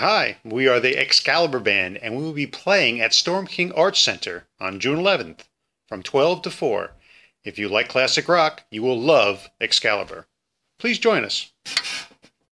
Hi, we are the XCalibur Band, and we will be playing at Storm King Art Center on June 11th from 12 to 4. If you like classic rock, you will love XCalibur. Please join us.